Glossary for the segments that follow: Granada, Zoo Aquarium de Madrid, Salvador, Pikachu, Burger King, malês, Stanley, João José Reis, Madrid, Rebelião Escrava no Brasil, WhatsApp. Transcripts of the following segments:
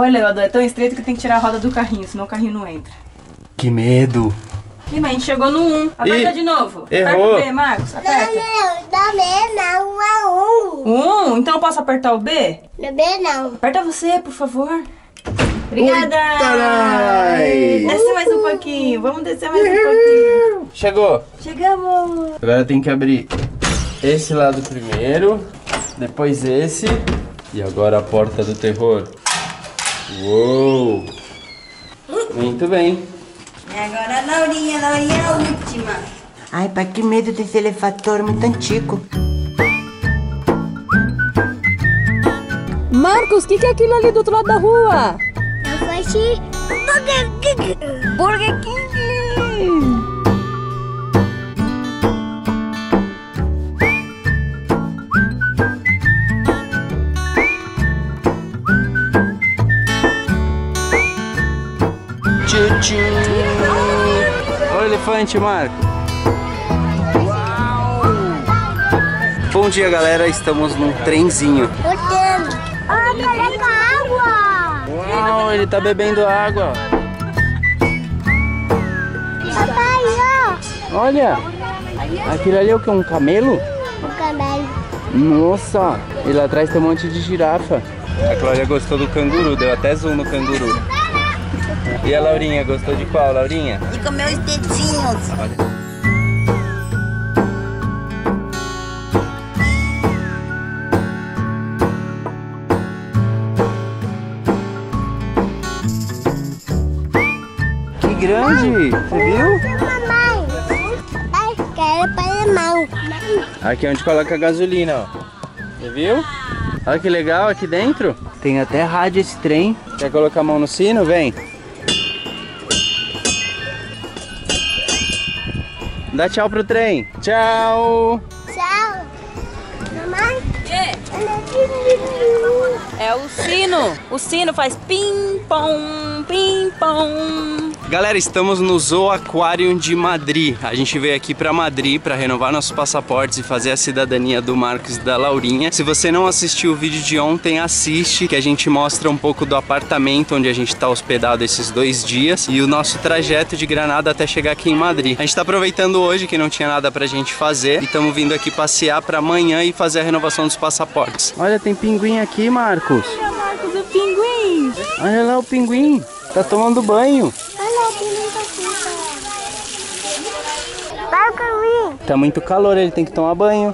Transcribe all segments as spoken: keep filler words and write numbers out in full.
Olha, elevador é tão estreito que tem que tirar a roda do carrinho, senão o carrinho não entra. Que medo! Ih, mas a gente chegou no um. Aperta e... de novo. Errou. Aperta o B, Marcos. Aperta. Não, não. No B não. É um. um. Então eu posso apertar o B? No B não. Aperta você, por favor. Obrigada! Ui, desce mais um pouquinho. Vamos descer mais um pouquinho. Chegou. Chegamos. Agora tem que abrir esse lado primeiro. Depois esse. E agora a porta do terror. Uou! Muito bem. E agora a Laurinha, a Laurinha é a última. Ai, pai, que medo desse elefador muito antigo. Marcos, o que, que é aquilo ali do outro lado da rua? Eu faço Burger King. Burger King. Tchu-tchu. Olha o elefante, Marco. Uau. Bom dia, galera. Estamos num trenzinho. Ah, tá bebendo água. Uau, ele tá bebendo água. Papai, ó. Olha. Aquilo ali é o que? Um camelo? Um camelo. Nossa. E lá atrás tem um monte de girafa. A Cláudia gostou do canguru. Deu até zoom no canguru. E a Laurinha, gostou de qual, Laurinha? De comer os dedinhos. Olha. Que grande! Mãe, você viu? Mamãe, eu quero para mal. Aqui é onde coloca a gasolina, ó. Você viu? Olha que legal aqui dentro. Tem até rádio esse trem. Quer colocar a mão no sino? Vem. Dá tchau pro trem. Tchau. Tchau. Mamãe? Yeah. É o sino. O sino faz pim-pom, pim-pom. Galera, estamos no Zoo Aquarium de Madrid. A gente veio aqui para Madrid para renovar nossos passaportes e fazer a cidadania do Marcos e da Laurinha. Se você não assistiu o vídeo de ontem, assiste, que a gente mostra um pouco do apartamento onde a gente está hospedado esses dois dias e o nosso trajeto de Granada até chegar aqui em Madrid. A gente está aproveitando hoje que não tinha nada pra gente fazer e estamos vindo aqui passear para amanhã e fazer a renovação dos passaportes. Olha, tem pinguim aqui, Marcos. Olha, Marcos, o pinguim. Olha lá o pinguim, tá tomando banho. Tá muito calor, ele tem que tomar banho.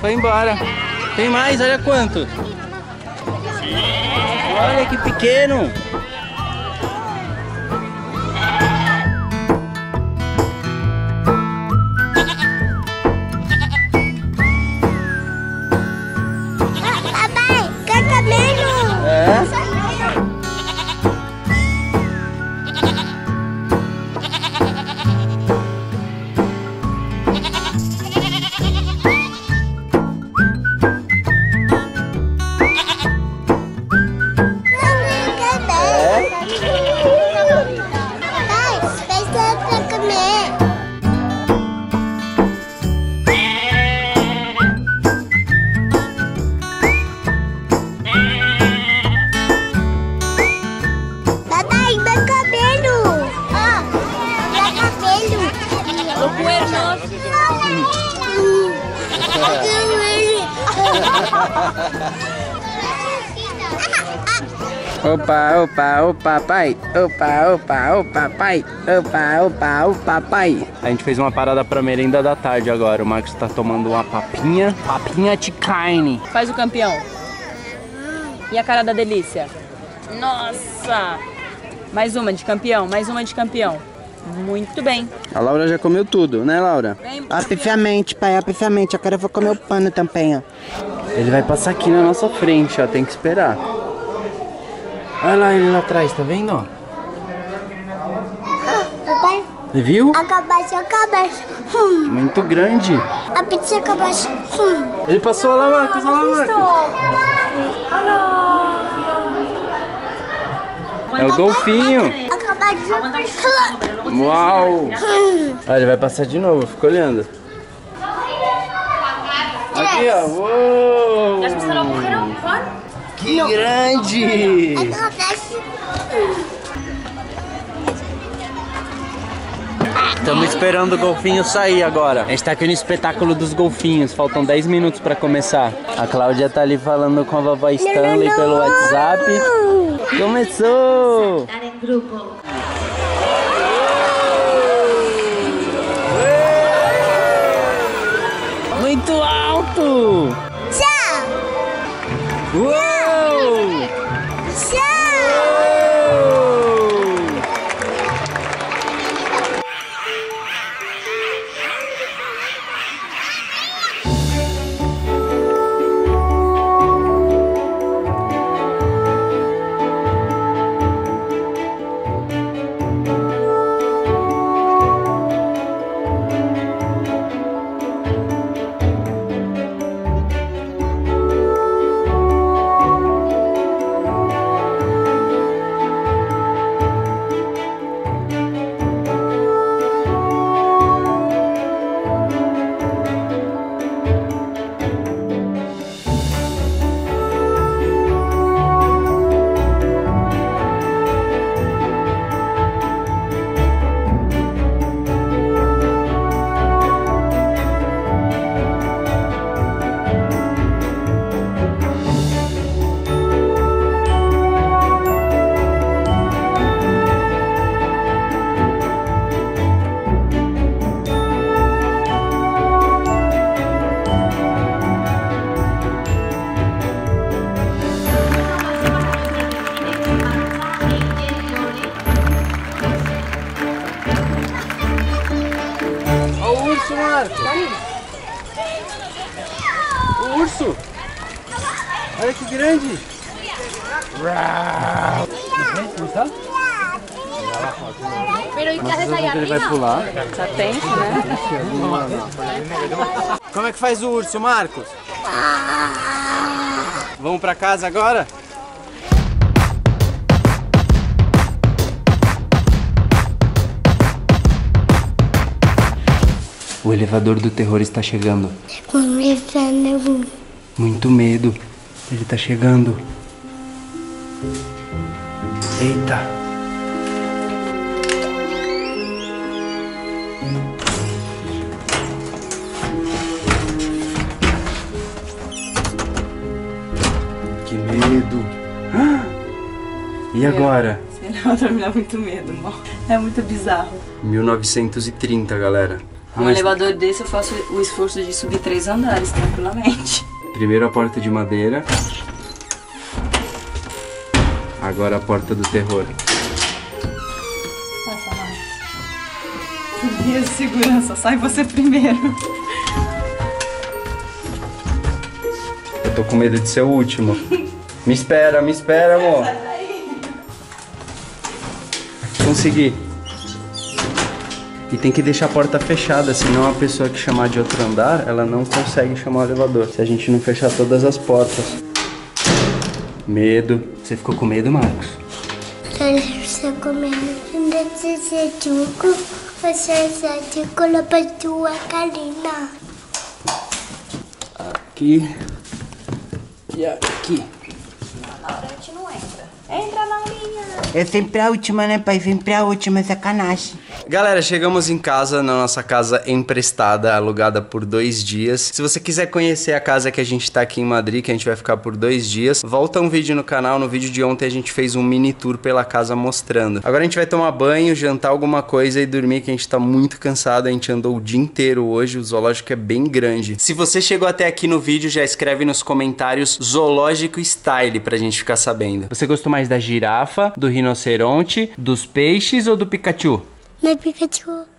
Foi embora. Tem mais? Olha quanto. Olha que pequeno. Papai, quer cabelo? É? Opa, opa, opa, pai. Opa, opa, opa, pai. Opa, opa, opa, pai. A gente fez uma parada pra merenda da tarde agora. O Marcos tá tomando uma papinha. Papinha de carne. Faz o campeão. E a cara da delícia? Nossa! Mais uma de campeão, mais uma de campeão. Muito bem. A Laura já comeu tudo, né, Laura? Bem, apifiamente, pai, apifiamente. Agora eu vou comer o pano também, ó. Ele vai passar aqui na nossa frente, ó. Tem que esperar. Olha lá ele lá atrás, tá vendo, ó? Papai. Você viu? A cabeça, a cabeça. Hum. Muito grande. A pizza, a cabeça. Hum. Ele passou lá, Marcos, lá, Marcos. É o golfinho. Uau! Olha, ele vai passar de novo, fica olhando. Aqui, ó. Uou. Que grande! Estamos esperando o golfinho sair agora. A gente tá aqui no espetáculo dos golfinhos. Faltam dez minutos pra começar. A Cláudia tá ali falando com a vovó Stanley pelo WhatsApp. Começou! Muito alto! Tchau! Uou! O urso! Olha que grande! Ele vai pular. Tá tenso, né? Como é que faz o urso, Marcos? Vamos pra casa agora? O elevador do terror está chegando. Muito medo. Ele está chegando. Eita. Que medo. Ah! E agora? Esse elevador me dá muito medo, amor. É muito bizarro. mil novecentos e trinta, galera. Com um elevador desse eu faço o esforço de subir três andares tranquilamente. Primeiro a porta de madeira. Agora a porta do terror. Passa mais. Meu Deus, segurança, sai você primeiro. Eu tô com medo de ser o último. Me espera, me espera, amor. Sai daí. Consegui. E tem que deixar a porta fechada, senão a pessoa que chamar de outro andar, ela não consegue chamar o elevador. Se a gente não fechar todas as portas. Medo. Você ficou com medo, Marcos? Você ficou com medo. Você ficou com medo. Aqui. E aqui. A Laura, a gente não entra. Entra, Laurinha. É sempre a última, né, pai? Sempre a última, sacanagem. Galera, chegamos em casa, na nossa casa emprestada, alugada por dois dias. Se você quiser conhecer a casa que a gente tá aqui em Madrid, que a gente vai ficar por dois dias, volta um vídeo no canal. No vídeo de ontem a gente fez um mini tour pela casa mostrando. Agora a gente vai tomar banho, jantar alguma coisa e dormir, que a gente tá muito cansado. A gente andou o dia inteiro hoje, o zoológico é bem grande. Se você chegou até aqui no vídeo, já escreve nos comentários Zoológico Style pra gente ficar sabendo. Você gostou mais? mais da girafa, do rinoceronte, dos peixes ou do Pikachu? Do Pikachu.